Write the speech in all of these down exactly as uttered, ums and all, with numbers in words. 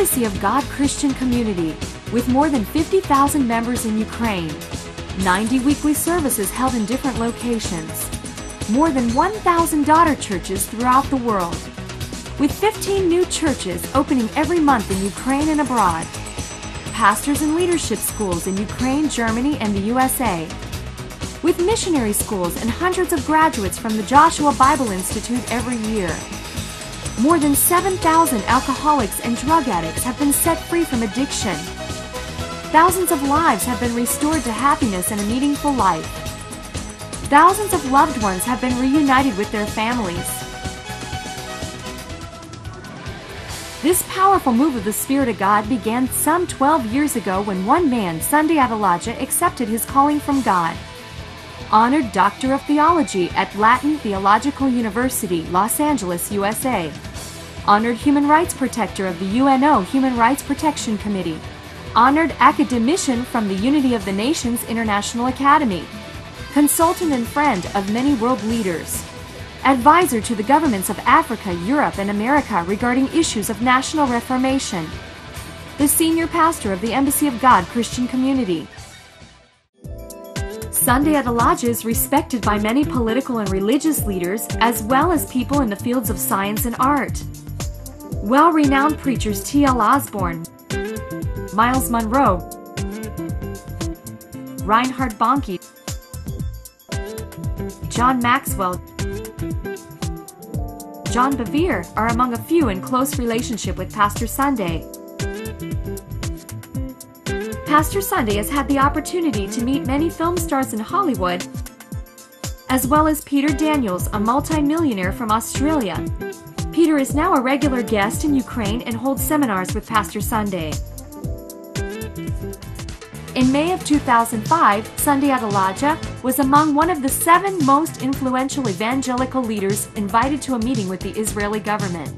Embassy of God Christian Community, with more than fifty thousand members in Ukraine, ninety weekly services held in different locations, more than one thousand daughter churches throughout the world, with fifteen new churches opening every month in Ukraine and abroad, pastors and leadership schools in Ukraine, Germany, and the U S A, with missionary schools and hundreds of graduates from the Joshua Bible Institute every year. More than seven thousand alcoholics and drug addicts have been set free from addiction. Thousands of lives have been restored to happiness and a meaningful life. Thousands of loved ones have been reunited with their families. This powerful move of the Spirit of God began some twelve years ago when one man, Sunday Adelaja, accepted his calling from God. Honored Doctor of Theology at Latin Theological University, Los Angeles, U S A. Honored Human Rights Protector of the U N O Human Rights Protection Committee. Honored Academician from the Unity of the Nations International Academy. Consultant and friend of many world leaders. Advisor to the governments of Africa, Europe, and America regarding issues of national reformation. The Senior Pastor of the Embassy of God Christian Community. Sunday Adelaja is respected by many political and religious leaders, as well as people in the fields of science and art. Well-renowned preachers T L Osborne, Miles Monroe, Reinhard Bonnke, John Maxwell, John Bevere are among a few in close relationship with Pastor Sunday. Pastor Sunday has had the opportunity to meet many film stars in Hollywood, as well as Peter Daniels, a multi-millionaire from Australia. Peter is now a regular guest in Ukraine and holds seminars with Pastor Sunday. In May of two thousand five, Sunday Adelaja was among one of the seven most influential evangelical leaders invited to a meeting with the Israeli government.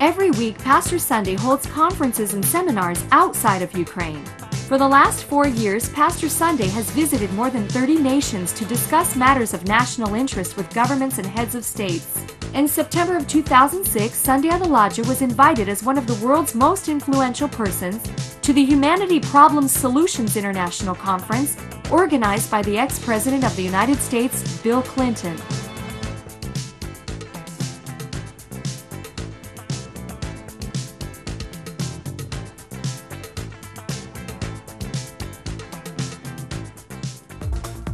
Every week, Pastor Sunday holds conferences and seminars outside of Ukraine. For the last four years, Pastor Sunday has visited more than thirty nations to discuss matters of national interest with governments and heads of states. In September of two thousand six, Sunday Adelaja was invited as one of the world's most influential persons to the Humanity Problems Solutions International Conference, organized by the ex-president of the United States, Bill Clinton.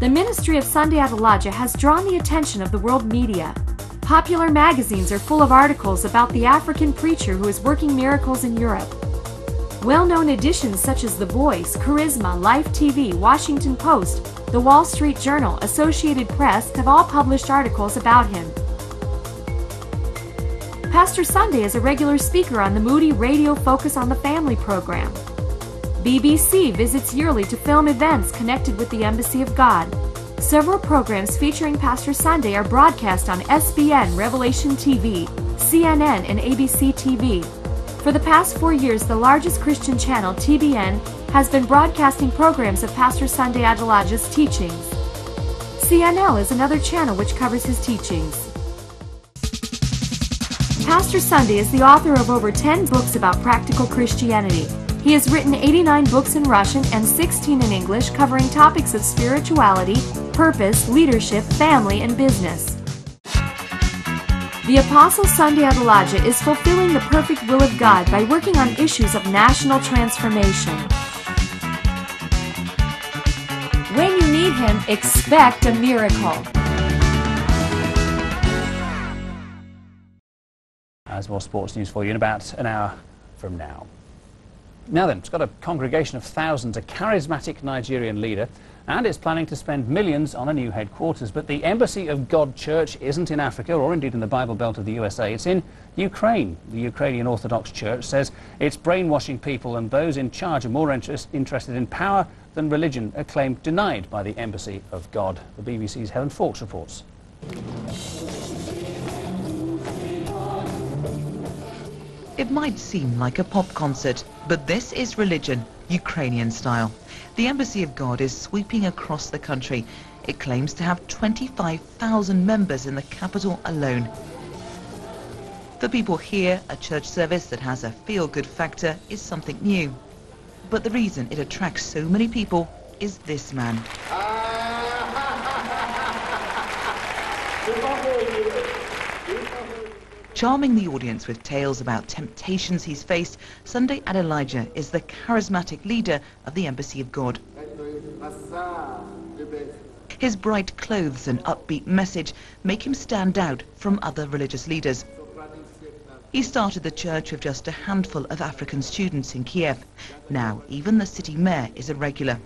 The ministry of Sunday Adelaja has drawn the attention of the world media. Popular magazines are full of articles about the African preacher who is working miracles in Europe. Well-known editions such as The Voice, Charisma, Life T V, Washington Post, The Wall Street Journal, Associated Press have all published articles about him. Pastor Sunday is a regular speaker on the Moody Radio Focus on the Family program. B B C visits yearly to film events connected with the Embassy of God. Several programs featuring Pastor Sunday are broadcast on S B N, Revelation T V, C N N, and A B C T V. For the past four years, the largest Christian channel, T B N, has been broadcasting programs of Pastor Sunday Adelaja's teachings. C N L is another channel which covers his teachings. Pastor Sunday is the author of over ten books about practical Christianity. He has written eighty-nine books in Russian and sixteen in English covering topics of spirituality, purpose, leadership, family, and business. The Apostle Sunday Adelaja is fulfilling the perfect will of God by working on issues of national transformation. When you need him, expect a miracle. As more sports news for you in about an hour from now. Now then, it's got a congregation of thousands, a charismatic Nigerian leader, and it's planning to spend millions on a new headquarters. But the Embassy of God Church isn't in Africa, or indeed in the Bible Belt of the U S A. It's in Ukraine. The Ukrainian Orthodox Church says it's brainwashing people, and those in charge are more interest, interested in power than religion, a claim denied by the Embassy of God. The B B C's Helen Forks reports. It might seem like a pop concert, but this is religion, Ukrainian style. The Embassy of God is sweeping across the country. It claims to have twenty-five thousand members in the capital alone. For people here, a church service that has a feel-good factor is something new. But the reason it attracts so many people is this man. Charming the audience with tales about temptations he's faced, Sunday Adelaja is the charismatic leader of the Embassy of God. His bright clothes and upbeat message make him stand out from other religious leaders. He started the church with just a handful of African students in Kiev. Now, even the city mayor is a regular.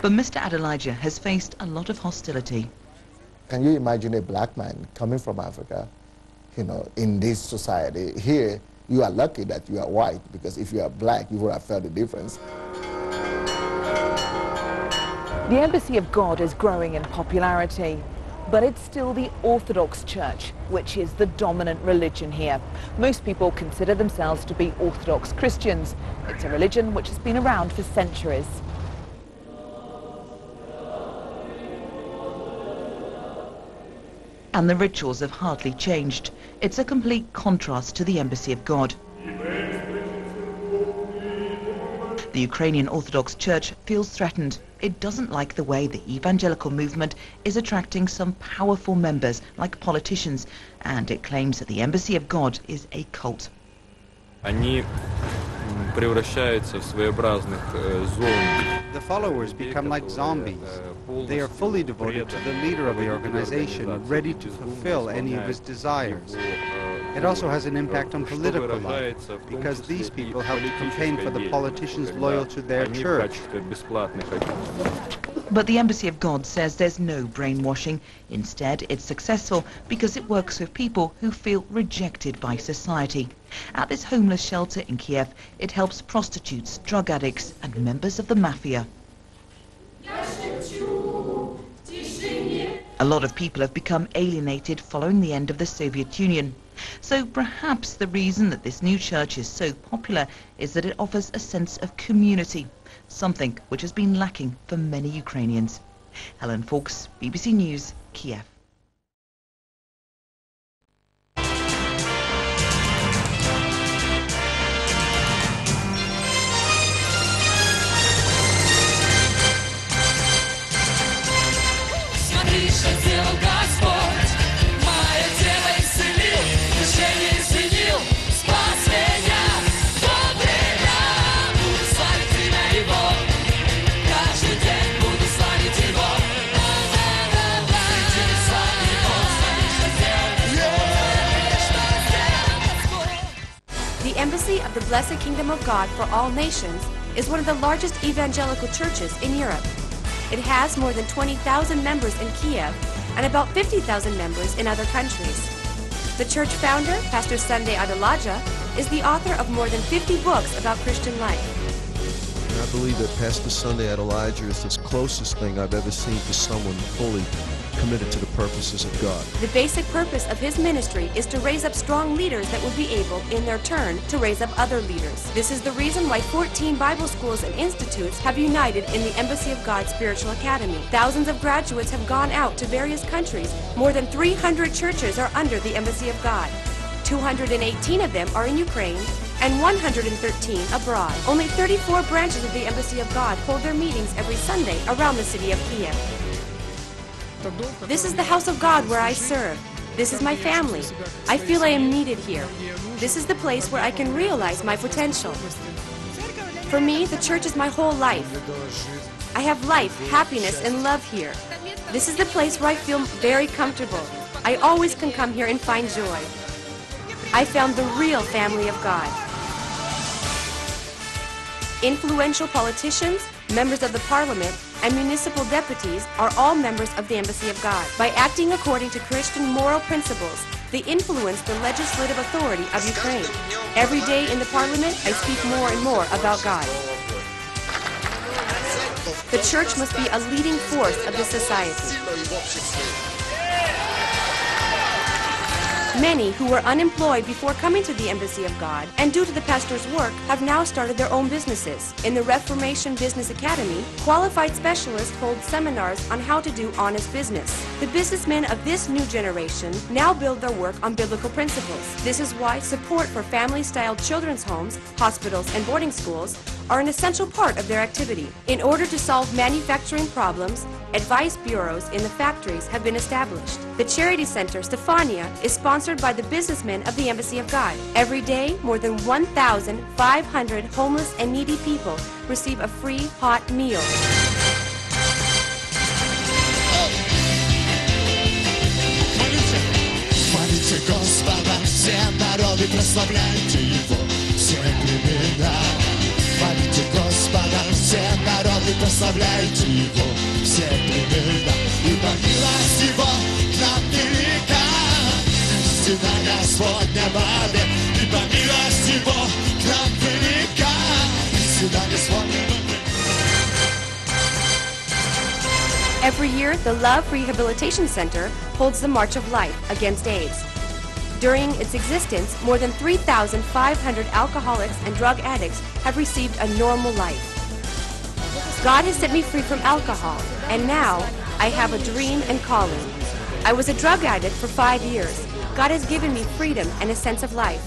But Mister Adelaja has faced a lot of hostility. Can you imagine a black man coming from Africa? You know, in this society here, you are lucky that you are white, because if you are black, you would have felt the difference. The Embassy of God is growing in popularity, but it's still the Orthodox Church, which is the dominant religion here. Most people consider themselves to be Orthodox Christians. It's a religion which has been around for centuries. And the rituals have hardly changed. It's a complete contrast to the Embassy of God. The Ukrainian Orthodox Church feels threatened. It doesn't like the way the evangelical movement is attracting some powerful members like politicians, and it claims that the Embassy of God is a cult. Они превращаются в своеобразных зомби. The followers become like zombies. They are fully devoted to the leader of the organization, ready to fulfill any of his desires. It also has an impact on political life, because these people help to campaign for the politicians loyal to their church. But the Embassy of God says there's no brainwashing. Instead, it's successful because it works with people who feel rejected by society. At this homeless shelter in Kiev, it helps prostitutes, drug addicts and members of the mafia. A lot of people have become alienated following the end of the Soviet Union. So perhaps the reason that this new church is so popular is that it offers a sense of community, something which has been lacking for many Ukrainians. Helen Forks, B B C News, Kiev. Of the Blessed Kingdom of God for All Nations is one of the largest evangelical churches in Europe. It has more than twenty thousand members in Kiev and about fifty thousand members in other countries. The church founder, Pastor Sunday Adelaja, is the author of more than fifty books about Christian life. And I believe that Pastor Sunday Adelaja is the closest thing I've ever seen to someone fully committed to the purposes of God. The basic purpose of his ministry is to raise up strong leaders that will be able, in their turn, to raise up other leaders. This is the reason why fourteen Bible schools and institutes have united in the Embassy of God Spiritual Academy. Thousands of graduates have gone out to various countries. More than three hundred churches are under the Embassy of God. two hundred eighteen of them are in Ukraine and one hundred thirteen abroad. Only thirty-four branches of the Embassy of God hold their meetings every Sunday around the city of Kiev. This is the house of God where I serve. This is my family. I feel I am needed here. This is the place where I can realize my potential. For me, the church is my whole life. I have life, happiness, and love here. This is the place where I feel very comfortable. I always can come here and find joy. I found the real family of God. Influential politicians, members of the parliament, and municipal deputies are all members of the Embassy of God. By acting according to Christian moral principles, they influence the legislative authority of Ukraine. Every day in the parliament, I speak more and more about God. The church must be a leading force of the society. Many who were unemployed before coming to the Embassy of God and due to the pastor's work have now started their own businesses. In the Reformation Business Academy, qualified specialists hold seminars on how to do honest business. The businessmen of this new generation now build their work on biblical principles. This is why support for family-style children's homes, hospitals, and boarding schools are an essential part of their activity. In order to solve manufacturing problems, advice bureaus in the factories have been established. The charity center, Stefania, is sponsored by the businessmen of the Embassy of God. Every day, more than one thousand five hundred homeless and needy people receive a free hot meal. Хвалите Господа, все народы, прославляйте Его, все племена, ибо милость Его к нам велика. Истина Господня вовек, ибо милость Его к нам велика. Истина Господня вовек. Every year, the Love Rehabilitation Center holds the March of Life against AIDS. During its existence, more than three thousand five hundred alcoholics and drug addicts have received a normal life. God has set me free from alcohol, and now I have a dream and calling. I was a drug addict for five years. God has given me freedom and a sense of life.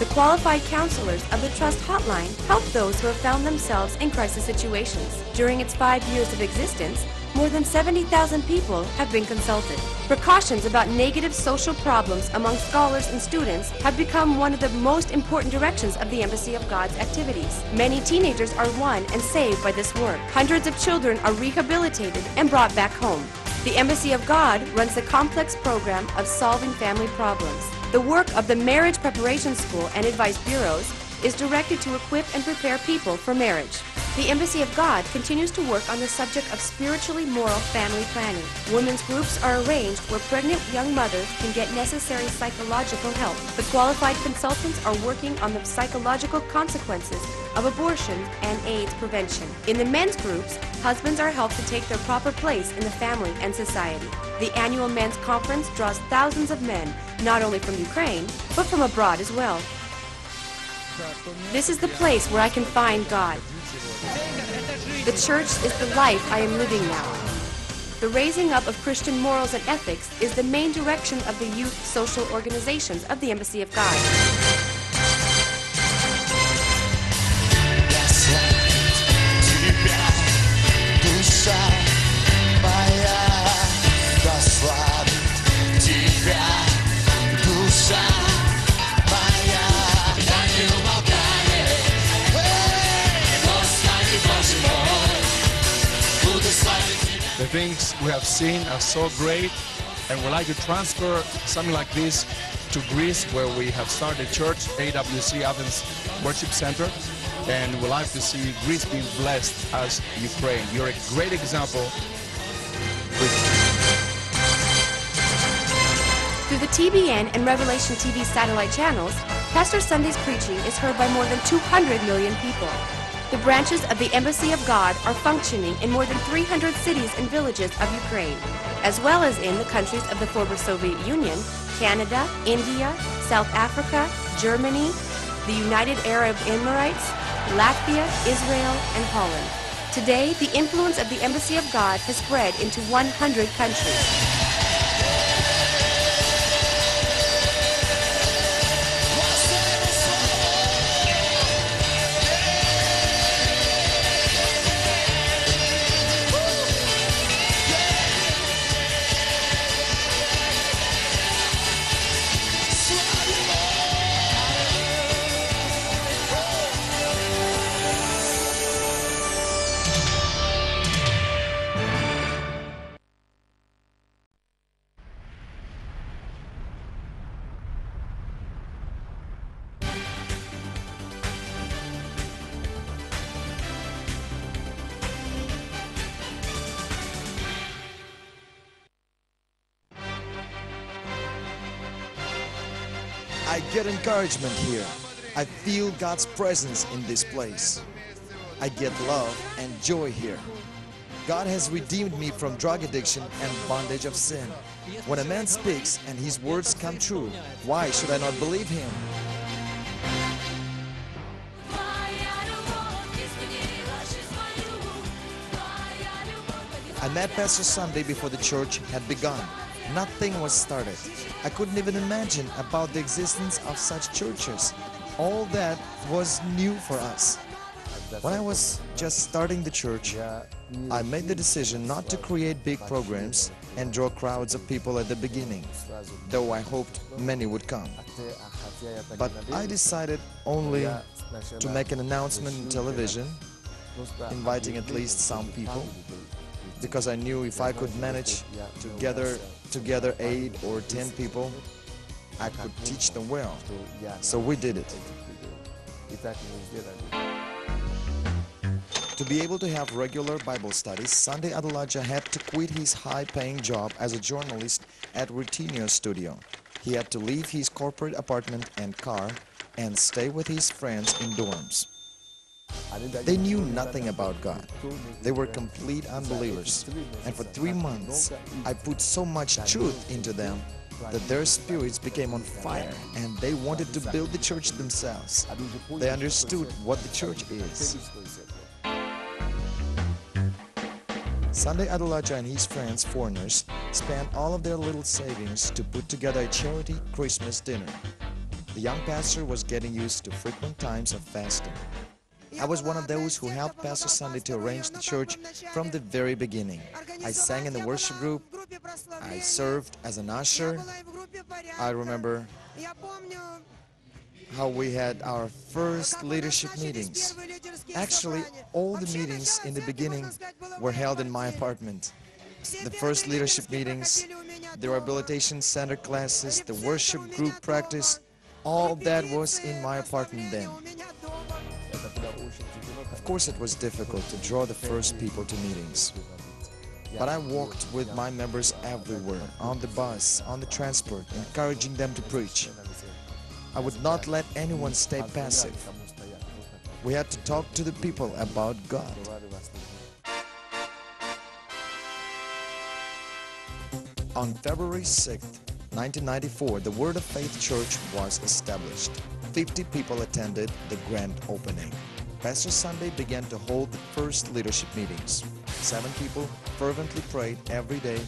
The qualified counselors of the Trust Hotline help those who have found themselves in crisis situations. During its five years of existence, more than seventy thousand people have been consulted. Precautions about negative social problems among scholars and students have become one of the most important directions of the Embassy of God's activities. Many teenagers are won and saved by this work. Hundreds of children are rehabilitated and brought back home. The Embassy of God runs the complex program of solving family problems. The work of the Marriage Preparation School and Advice Bureaus is directed to equip and prepare people for marriage. The Embassy of God continues to work on the subject of spiritually moral family planning. Women's groups are arranged where pregnant young mothers can get necessary psychological help. The qualified consultants are working on the psychological consequences of abortion and AIDS prevention. In the men's groups, husbands are helped to take their proper place in the family and society. The annual men's conference draws thousands of men, not only from Ukraine, but from abroad as well. This is the place where I can find God. The church is the life I am living now. The raising up of Christian morals and ethics is the main direction of the youth social organizations of the Embassy of God. The things we have seen are so great, and we'd like to transfer something like this to Greece, where we have started a church, A W C Athens Worship Center, and we'd like to see Greece being blessed as Ukraine. You're a great example. Through the T B N and Revelation T V satellite channels, Pastor Sunday's preaching is heard by more than two hundred million people. The branches of the Embassy of God are functioning in more than three hundred cities and villages of Ukraine, as well as in the countries of the former Soviet Union, Canada, India, South Africa, Germany, the United Arab Emirates, Latvia, Israel, and Holland. Today, the influence of the Embassy of God has spread into one hundred countries. I get encouragement here. I feel God's presence in this place. I get love and joy here. God has redeemed me from drug addiction and bondage of sin. When a man speaks and his words come true, why should I not believe him? I met Pastor Sunday before the church had begun. Nothing was started. I couldn't even imagine about the existence of such churches. All that was new for us. When I was just starting the church, I made the decision not to create big programs and draw crowds of people at the beginning, though I hoped many would come. But I decided only to make an announcement on television, inviting at least some people, because I knew if I could manage to gather together eight or ten people, I could teach them well. So we did it. To be able to have regular Bible studies, Sunday Adelaja had to quit his high-paying job as a journalist at Rutinio's studio. He had to leave his corporate apartment and car and stay with his friends in dorms. They knew nothing about God. They were complete unbelievers. And for three months, I put so much truth into them that their spirits became on fire and they wanted to build the church themselves. They understood what the church is. Sunday Adelaja and his friends, foreigners, spent all of their little savings to put together a charity Christmas dinner. The young pastor was getting used to frequent times of fasting. I was one of those who helped Pastor Sunday to arrange the church from the very beginning. I sang in the worship group, I served as an usher. I remember how we had our first leadership meetings. Actually, all the meetings in the beginning were held in my apartment. The first leadership meetings, the rehabilitation center classes, the worship group practice, all that was in my apartment then. Of course, it was difficult to draw the first people to meetings. But I walked with my members everywhere, on the bus, on the transport, encouraging them to preach. I would not let anyone stay passive. We had to talk to the people about God. On February sixth, nineteen ninety-four, the Word of Faith Church was established. Fifty people attended the grand opening. Pastor Sunday began to hold the first leadership meetings. Seven people fervently prayed every day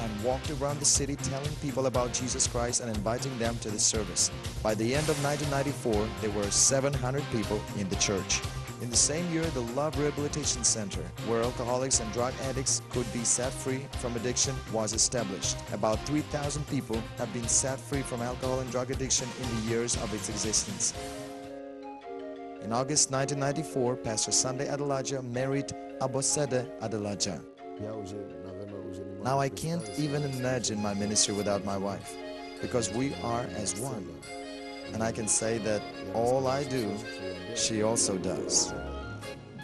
and walked around the city telling people about Jesus Christ and inviting them to the service. By the end of nineteen ninety-four, there were seven hundred people in the church. In the same year, the Love Rehabilitation Center, where alcoholics and drug addicts could be set free from addiction, was established. About three thousand people have been set free from alcohol and drug addiction in the years of its existence. In August nineteen ninety-four, Pastor Sunday Adelaja married Abosede Adelaja. Now I can't even imagine my ministry without my wife, because we are as one. And I can say that all I do, she also does.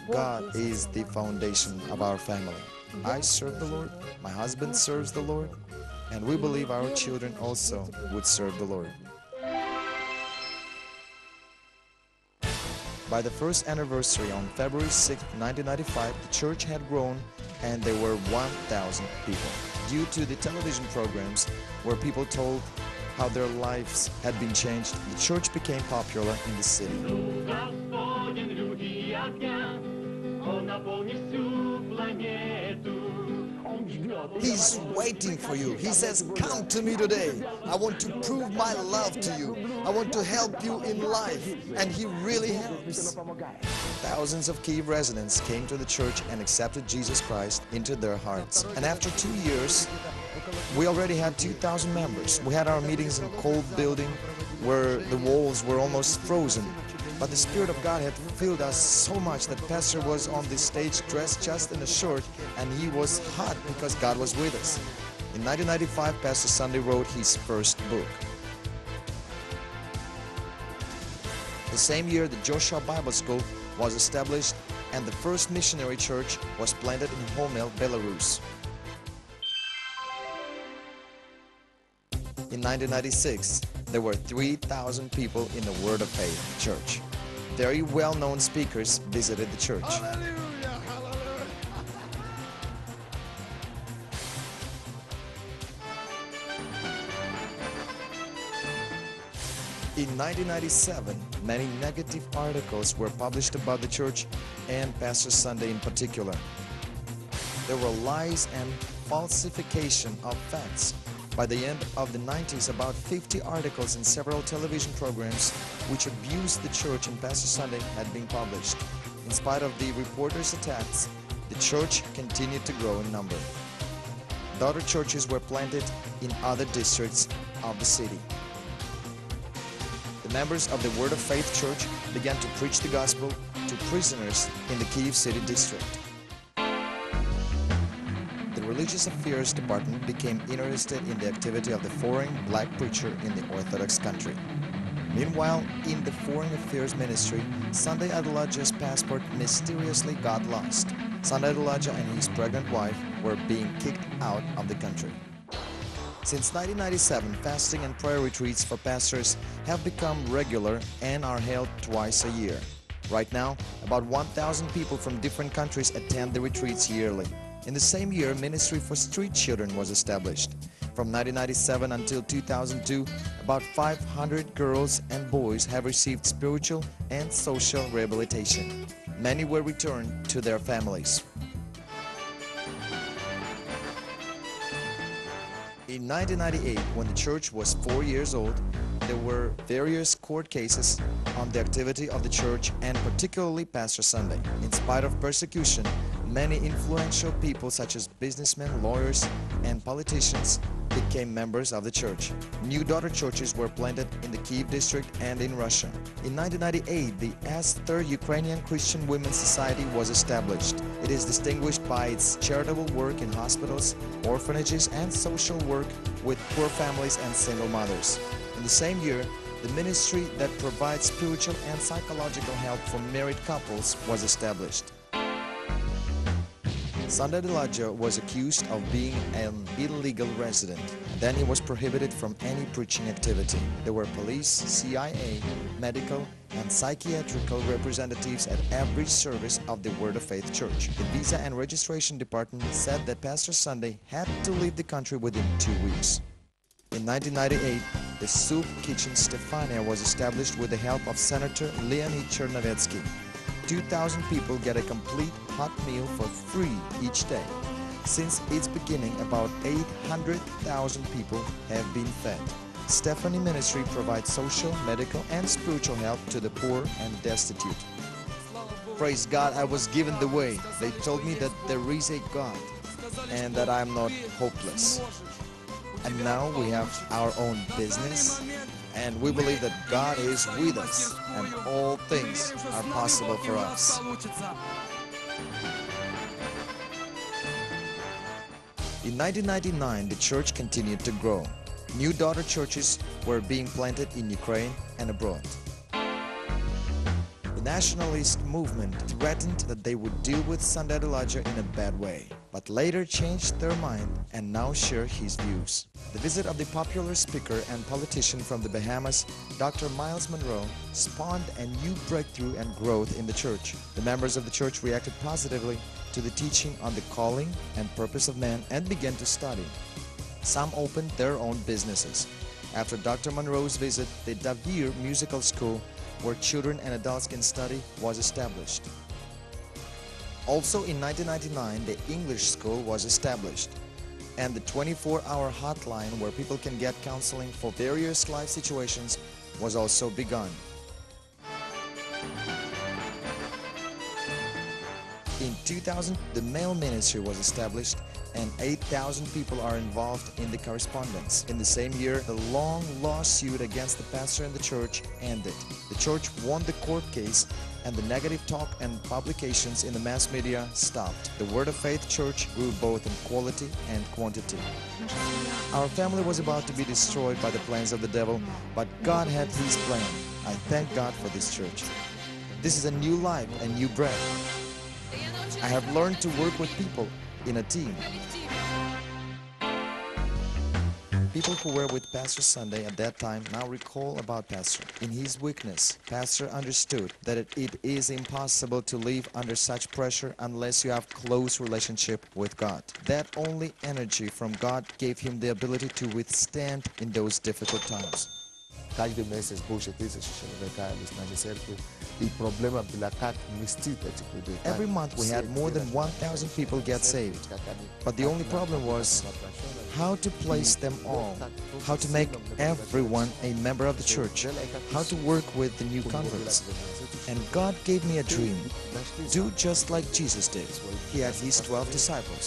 God is the foundation of our family. I serve the Lord, my husband serves the Lord, and we believe our children also would serve the Lord. By the first anniversary on February sixth, nineteen ninety-five, the church had grown and there were one thousand people. Due to the television programs where people told how their lives had been changed, the church became popular in the city. He's waiting for you. He says, come to me today. I want to prove my love to you. I want to help you in life. And he really helps. Thousands of Kyiv residents came to the church and accepted Jesus Christ into their hearts. And after two years, we already had two thousand members. We had our meetings in a cold building where the walls were almost frozen. But the Spirit of God had filled us so much that Pastor was on the stage dressed just in a shirt, and he was hot because God was with us. In nineteen ninety-five, Pastor Sunday wrote his first book. The same year, the Joshua Bible School was established, and the first missionary church was planted in Homel, Belarus. In nineteen ninety-six, there were three thousand people in the Word of Faith Church. Very well-known speakers visited the church. Hallelujah, hallelujah. In nineteen ninety-seven, many negative articles were published about the church and Pastor Sunday in particular. There were lies and falsification of facts. By the end of the nineties, about fifty articles in several television programs which abused the church and Pastor Sunday had been published. In spite of the reporters' attacks, the church continued to grow in number. Daughter churches were planted in other districts of the city. The members of the Word of Faith Church began to preach the gospel to prisoners in the Kyiv City district. The Religious Affairs Department became interested in the activity of the foreign black preacher in the Orthodox country. Meanwhile, in the Foreign Affairs Ministry, Sunday Adelaja's passport mysteriously got lost. Sunday Adelaja and his pregnant wife were being kicked out of the country. Since nineteen ninety-seven, fasting and prayer retreats for pastors have become regular and are held twice a year. Right now, about one thousand people from different countries attend the retreats yearly. In the same year, Ministry for Street Children was established. From nineteen ninety-seven until two thousand two, about five hundred girls and boys have received spiritual and social rehabilitation. Many were returned to their families. In nineteen ninety-eight, when the church was four years old, there were various court cases on the activity of the church and particularly Pastor Sunday. In spite of persecution, many influential people such as businessmen, lawyers, and politicians became members of the church. New daughter churches were planted in the Kyiv district and in Russia. In nineteen ninety-eight, the Esther Ukrainian Christian Women's Society was established. It is distinguished by its charitable work in hospitals, orphanages, and social work with poor families and single mothers. In the same year, the ministry that provides spiritual and psychological help for married couples was established. Sunday Adelaja was accused of being an illegal resident. Then he was prohibited from any preaching activity. There were police, C I A, medical, and psychiatrical representatives at every service of the Word of Faith Church. The Visa and Registration Department said that Pastor Sunday had to leave the country within two weeks. In nineteen ninety-eight, the soup kitchen Stefania was established with the help of Senator Leonid Chernavetsky. two thousand people get a complete hot meal for free each day. Since its beginning, about eight hundred thousand people have been fed. Stefania Ministry provides social, medical, and spiritual help to the poor and destitute. Praise God, I was given the way. They told me that there is a God and that I am not hopeless. And now we have our own business, and we believe that God is with us and all things are possible for us. In nineteen ninety-nine, the church continued to grow. New daughter churches were being planted in Ukraine and abroad. The nationalist movement threatened that they would deal with Sunday Adelaja in a bad way, but later changed their mind and now share his views. The visit of the popular speaker and politician from the Bahamas, Doctor Miles Monroe, spawned a new breakthrough and growth in the church. The members of the church reacted positively to the teaching on the calling and purpose of man and began to study. Some opened their own businesses. After Doctor Monroe's visit, the Bevere Musical School, where children and adults can study, was established. Also in nineteen ninety-nine, the English school was established, and the twenty-four hour hotline where people can get counseling for various life situations was also begun. In two thousand, the mail ministry was established and eight thousand people are involved in the correspondence. In the same year, the long lawsuit against the pastor and the church ended. The church won the court case and the negative talk and publications in the mass media stopped. The Word of Faith Church grew both in quality and quantity. Our family was about to be destroyed by the plans of the devil, but God had His plan. I thank God for this church. This is a new life, a new breath. I have learned to work with people in a team. People who were with Pastor Sunday at that time now recall about Pastor. In his weakness, Pastor understood that it, it is impossible to live under such pressure unless you have close relationship with God. That only energy from God gave him the ability to withstand in those difficult times. Κάγεται μέσα στις πολυεθνικές συνεργασίες να διασέρκει το πρόβλημα πλακάτ μυστήτες. Every month we had more than one thousand people get saved, but the only problem was how to place them all, how to make everyone a member of the church, how to work with the new converts. And God gave me a dream. Do just like Jesus did. He had his twelve disciples.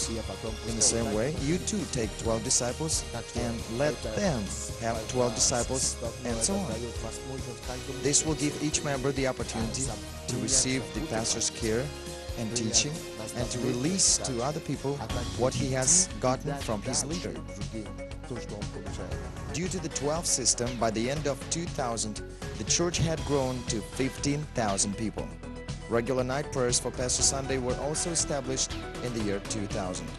In the same way, you too take twelve disciples and let them have twelve disciples and so on. This will give each member the opportunity to receive the pastor's care and teaching and to release to other people what he has gotten from his leader. Due to the twelve system, by the end of two thousand, the church had grown to fifteen thousand people. Regular night prayers for Pastor Sunday were also established in the year two thousand.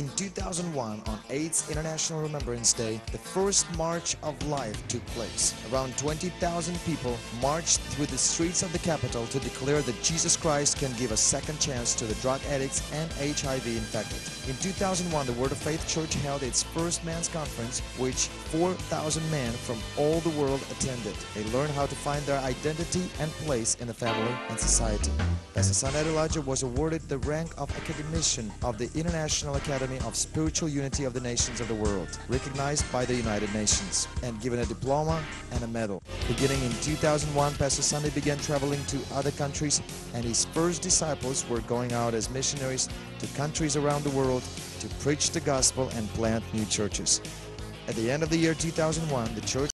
In two thousand one, on eighteenth International Remembrance Day, the first March of Life took place. Around twenty thousand people marched through the streets of the capital to declare that Jesus Christ can give a second chance to the drug addicts and H I V infected. In two thousand one, the Word of Faith Church held its first men's conference, which four thousand men from all the world attended. They learned how to find their identity and place in the family and society. Pastor Sunday Adelaja was awarded the rank of Academician of the International Academy of Spiritual Unity of the Nations of the World, recognized by the United Nations, and given a diploma and a medal. Beginning in two thousand one, Pastor Sunday began traveling to other countries, and his first disciples were going out as missionaries to countries around the world to preach the gospel and plant new churches. At the end of the year two thousand one, the church